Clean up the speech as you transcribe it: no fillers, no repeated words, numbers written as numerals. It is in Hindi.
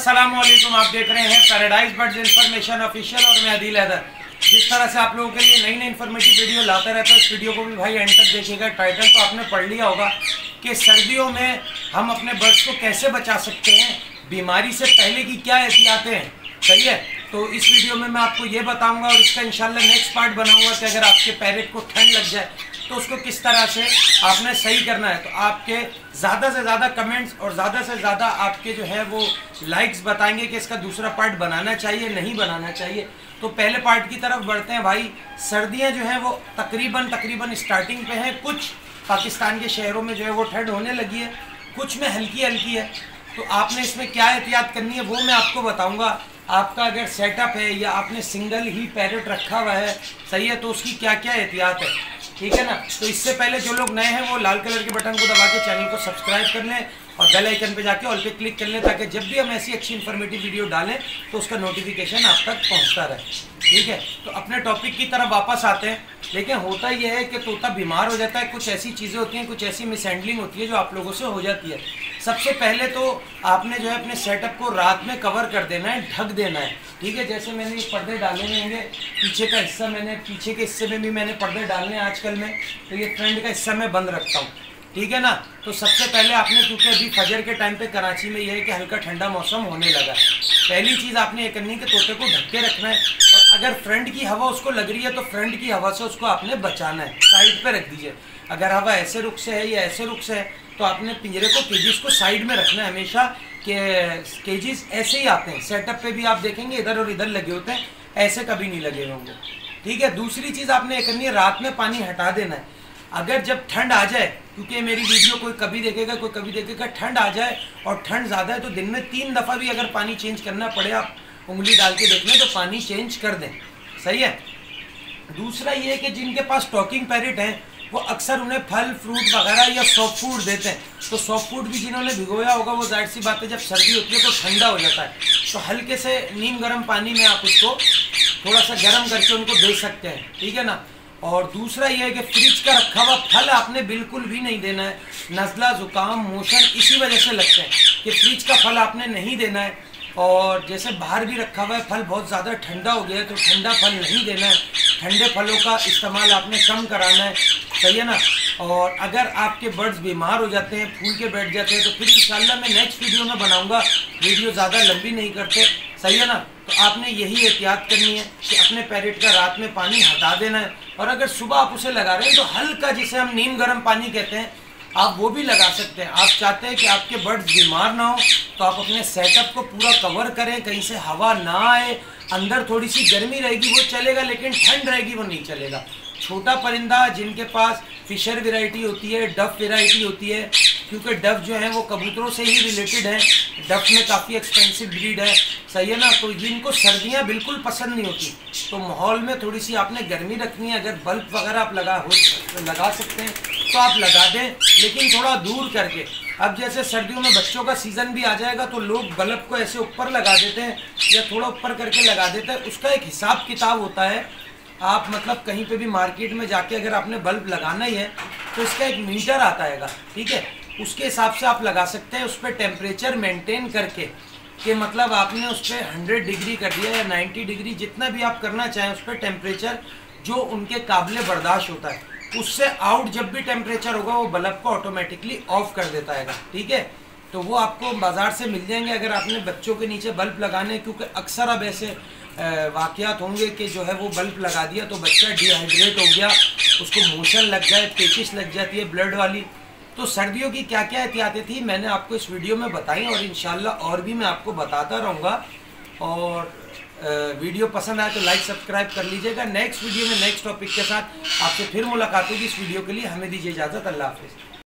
अस्सलामुअलैकुम, आप देख रहे हैं पैराडाइज बर्ड्स इंफॉर्मेशन ऑफिशियल और मैं अदील हैदर। जिस तरह से आप लोगों के लिए नई नई इन्फॉर्मेटिव वीडियो लाते रहता है, इस वीडियो को भी भाई एंड तक देखिएगा। टाइटल तो आपने पढ़ लिया होगा कि सर्दियों में हम अपने बर्ड्स को कैसे बचा सकते हैं, बीमारी से पहले की क्या एहतियातें हैं। सही है, तो इस वीडियो में मैं आपको ये बताऊँगा और इसका इंशाल्लाह नेक्स्ट पार्ट बनाऊँगा कि अगर आपके पैरेट को ठंड लग जाए तो उसको किस तरह से आपने सही करना है। तो आपके ज़्यादा से ज़्यादा कमेंट्स और ज़्यादा से ज़्यादा आपके जो है वो लाइक्स बताएंगे कि इसका दूसरा पार्ट बनाना चाहिए नहीं बनाना चाहिए। तो पहले पार्ट की तरफ बढ़ते हैं भाई। सर्दियां जो हैं वो तकरीबन स्टार्टिंग पे हैं। कुछ पाकिस्तान के शहरों में जो है वो ठंड होने लगी है, कुछ में हल्की हल्की है। तो आपने इसमें क्या एहतियात करनी है वो मैं आपको बताऊँगा। आपका अगर सेटअप है या आपने सिंगल ही पैरेट रखा हुआ है, सही है, तो उसकी क्या क्या एहतियात है, ठीक है ना। तो इससे पहले जो लोग नए हैं वो लाल कलर के बटन को दबा के चैनल को सब्सक्राइब कर लें और बेल आइकन पे जाके ऑल पे क्लिक कर लें, ताकि जब भी हम ऐसी अच्छी इन्फॉर्मेटिव वीडियो डालें तो उसका नोटिफिकेशन आप तक पहुंचता रहे, ठीक है। तो अपने टॉपिक की तरफ वापस आते हैं। लेकिन होता यह है कि तोता बीमार हो जाता है, कुछ ऐसी चीज़ें होती हैं, कुछ ऐसी मिसहैंडलिंग होती है जो आप लोगों से हो जाती है। सबसे पहले तो आपने जो है अपने सेटअप को रात में कवर कर देना है, ढक देना है, ठीक है। जैसे मैंने ये पर्दे डाले होंगे, पीछे का हिस्सा मैंने पीछे के हिस्से में भी मैंने पर्दे डालने हैं आजकल में, तो ये फ्रंट का हिस्सा मैं बंद रखता हूँ, ठीक है ना। तो सबसे पहले आपने, क्योंकि अभी फजर के टाइम पे कराची में यह है कि हल्का ठंडा मौसम होने लगा, पहली चीज़ आपने ये करनी है कि तोते को ढक के रखना है और अगर फ्रंट की हवा उसको लग रही है तो फ्रंट की हवा से उसको आपने बचाना है, साइड पे रख दीजिए। अगर हवा ऐसे रुख से है या ऐसे रुख से है तो आपने पिंजरे को, केजिस को साइड में रखना है हमेशा। केजिस ऐसे ही आते हैं, सेटअप पे भी आप देखेंगे इधर और इधर लगे होते हैं, ऐसे कभी नहीं लगे होंगे, ठीक है। दूसरी चीज़ आपने ये करनी है, रात में पानी हटा देना है। अगर जब ठंड आ जाए, क्योंकि मेरी वीडियो कोई कभी देखेगा कोई कभी देखेगा, ठंड आ जाए और ठंड ज़्यादा है तो दिन में 3 दफ़ा भी अगर पानी चेंज करना पड़े, आप उंगली डाल के देख लें तो पानी चेंज कर दें, सही है। दूसरा ये है कि जिनके पास टॉकिंग पैरेट हैं वो अक्सर उन्हें फल फ्रूट वगैरह या सॉफ्ट फूड देते हैं, तो सॉफ्ट फूड भी जिन्होंने भिगोया होगा वो जाहिर सी बात है जब सर्दी होती है तो ठंडा हो जाता है, तो हल्के से नीम गर्म पानी में आप उसको थोड़ा सा गर्म करके उनको दे सकते हैं, ठीक है ना। और दूसरा यह है कि फ्रिज का रखा हुआ फल आपने बिल्कुल भी नहीं देना है। नज़ला ज़ुकाम मोशन इसी वजह से लगते हैं कि फ्रिज का फल आपने नहीं देना है। और जैसे बाहर भी रखा हुआ है फल बहुत ज़्यादा ठंडा हो गया है तो ठंडा फल नहीं देना है, ठंडे फलों का इस्तेमाल आपने कम कराना है, सही है ना। और अगर आपके बर्ड्स बीमार हो जाते हैं, फूल के बैठ जाते हैं, तो फिर इंशाल्लाह मैं नेक्स्ट वीडियो में बनाऊँगा, वीडियो ज़्यादा लंबी नहीं करते, सही है ना। तो आपने यही एहतियात करनी है कि अपने पैरेट का रात में पानी हटा देना है और अगर सुबह आप उसे लगा रहे हैं तो हल्का, जिसे हम नीम गर्म पानी कहते हैं, आप वो भी लगा सकते हैं। आप चाहते हैं कि आपके बर्ड्स बीमार ना हो तो आप अपने सेटअप को पूरा कवर करें, कहीं से हवा ना आए, अंदर थोड़ी सी गर्मी रहेगी वो चलेगा, लेकिन ठंड रहेगी वो नहीं चलेगा। छोटा परिंदा, जिनके पास फिशर वैरायटी होती है, डफ वैरायटी होती है, क्योंकि डफ जो है वो कबूतरों से ही रिलेटेड है, डफ में काफ़ी एक्सपेंसिव ब्रीड है, सही है ना। तो जिनको सर्दियां बिल्कुल पसंद नहीं होती तो माहौल में थोड़ी सी आपने गर्मी रखनी है। अगर बल्ब वगैरह आप लगा सकते हैं तो आप लगा दें, लेकिन थोड़ा दूर करके। अब जैसे सर्दियों में बच्चों का सीज़न भी आ जाएगा तो लोग बल्ब को ऐसे ऊपर लगा देते हैं या थोड़ा ऊपर करके लगा देते हैं, उसका एक हिसाब किताब होता है। आप मतलब कहीं पे भी मार्केट में जाके अगर आपने बल्ब लगाना ही है तो इसका एक मीटर आता है, ठीक है, उसके हिसाब से आप लगा सकते हैं। उस पर टेम्परेचर मेंटेन करके कि मतलब आपने उस पर 100 डिग्री कर दिया या 90 डिग्री, जितना भी आप करना चाहें, उस पर टेम्परेचर जो उनके काबिल बर्दाश्त होता है उससे आउट जब भी टेम्परेचर होगा वो बल्ब को ऑटोमेटिकली ऑफ कर देता है, ठीक है। तो वो आपको बाज़ार से मिल जाएंगे अगर आपने बच्चों के नीचे बल्ब लगाने, क्योंकि अक्सर अब ऐसे वाक़ियात होंगे कि जो है वो बल्ब लगा दिया तो बच्चा डिहाइड्रेट हो गया, उसको मोशन लग जाए, पेचिश लग जाती है ब्लड वाली। तो सर्दियों की क्या क्या एहतियातें थी मैंने आपको इस वीडियो में बताई और इंशाल्लाह और भी मैं आपको बताता रहूँगा। और वीडियो पसंद आए तो लाइक सब्सक्राइब कर लीजिएगा। नेक्स्ट वीडियो में नेक्स्ट टॉपिक के साथ आपसे फिर मुलाकात होगी। इस वीडियो के लिए हमें दीजिए इजाज़त। अल्लाह हाफिज़।